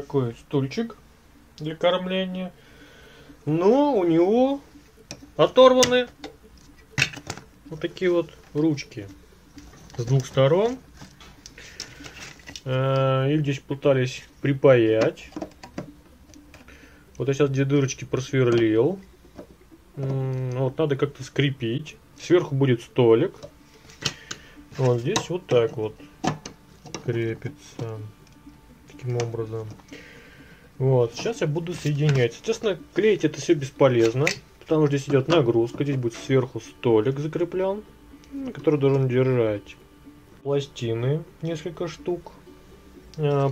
такой стульчик для кормления, но у него оторваны вот такие вот ручки с двух сторон. Их здесь пытались припаять. Вот я сейчас две дырочки просверлил. Вот надо как-то скрепить. Сверху будет столик. Вот здесь вот так вот крепится. Таким образом. Вот. Сейчас я буду соединять. Естественно, клеить это все бесполезно. Потому что здесь идет нагрузка. Здесь будет сверху столик закреплен, который должен держать пластины. Несколько штук.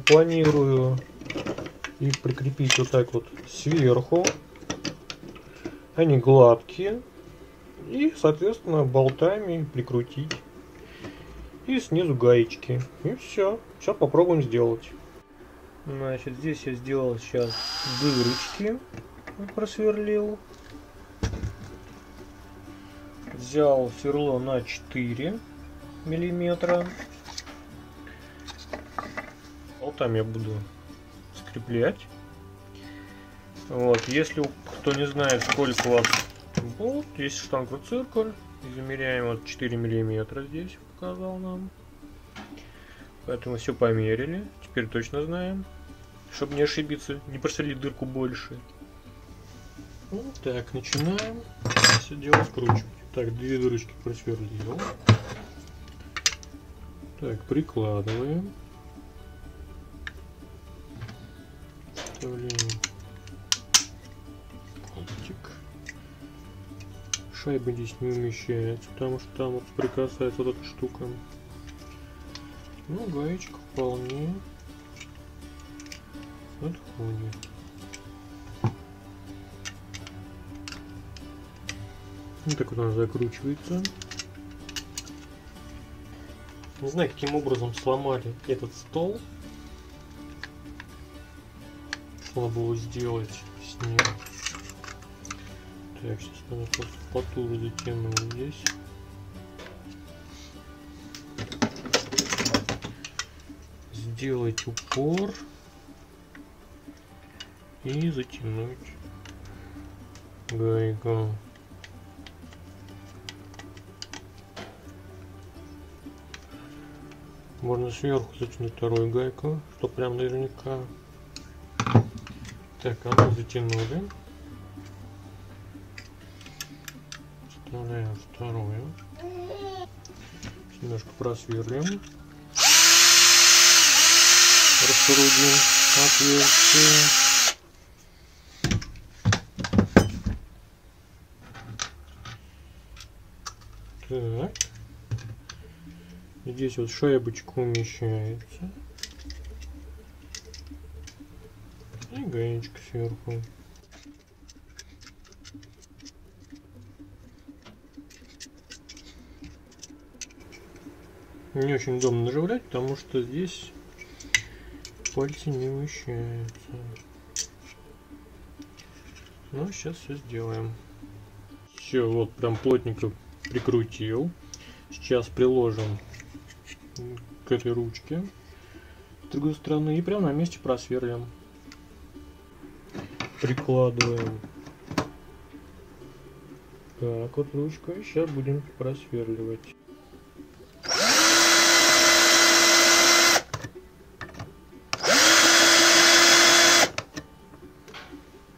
Планирую их прикрепить вот так вот сверху. Они гладкие. И, соответственно, болтами прикрутить. И снизу гаечки. И все. Сейчас попробуем сделать. Значит, здесь я сделал сейчас дырочки. Просверлил. Взял сверло на 4 миллиметра. Болтами я буду скреплять. Вот, если кто не знает, сколько у вас болт, есть штангоциркуль, замеряем вот 4 миллиметра здесь показал нам, поэтому все померили, теперь точно знаем, чтобы не ошибиться, не просверлить дырку больше. Вот так, начинаем все дело скручивать. Так, две дырочки просверлил. Так, прикладываем. Вставляем колтик. Шайба здесь не умещается, потому что там вот прикасается вот эта штука. Ну, гаечка вполне подходит. Вот так вот она закручивается. Не знаю, каким образом сломали этот стол. Надо было сделать с ним. Так, сейчас надо просто потуже затянуть здесь. Сделать упор и затянуть гайку. Можно сверху затянуть вторую гайку, что прям наверняка. Так, оно затянули. Вставляем вторую. Немножко просверлим. Рассудим отверстие. Так. Здесь вот шайбочка умещается. И гаечка сверху. Не очень удобно наживлять, потому что здесь пальцы не умещаются. Но сейчас все сделаем. Все, вот прям плотненько прикрутил. Сейчас приложим к этой ручке с другой стороны и прям на месте просверлим. Прикладываем так вот ручкой, сейчас будем просверливать.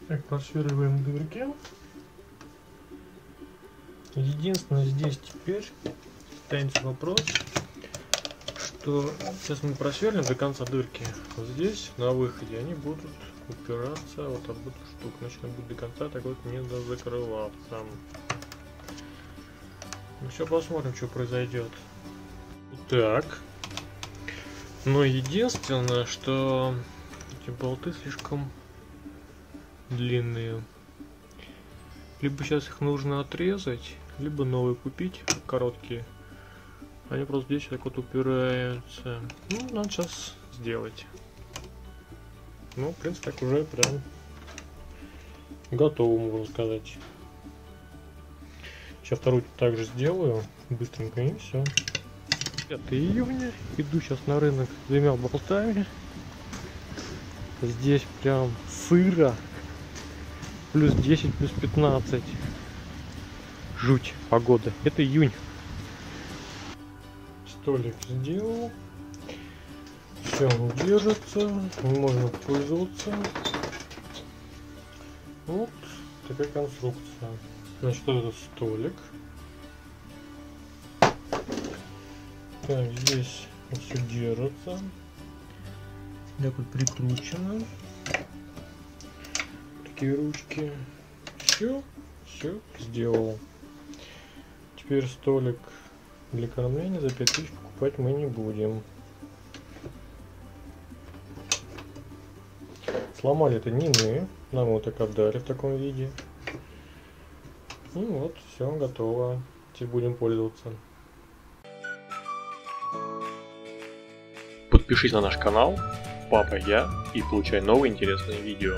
Так, просверливаем дырки. Единственное, здесь теперь останется вопрос, что сейчас мы просверлим до конца дырки. Вот здесь на выходе они будут упираться вот об эту штуку, значит она будет до конца так вот не закрываться. Ну все, посмотрим, что произойдет. Так, но единственное, что эти болты слишком длинные, либо сейчас их нужно отрезать, либо новые купить короткие, они просто здесь так вот упираются. Ну, надо сейчас сделать. Ну, в принципе, так уже прям готово, можно сказать. Сейчас вторую также сделаю быстренько, и все. 5 июня. Иду сейчас на рынок с двумя болтами. Здесь прям сыро. Плюс 10, плюс 15. Жуть погода. Это июнь. Столик сделал. Все, он держится. Можно пользоваться. Вот такая конструкция. Значит, это столик. Так, здесь все держится. Так вот прикручено. Такие ручки. Все сделал. Теперь столик для кормления за 5000 покупать мы не будем. Сломали это не мы. Нам его так отдали в таком виде. И вот, все готово. Теперь будем пользоваться. Подпишись на наш канал. Папа, я, и получай новые интересные видео.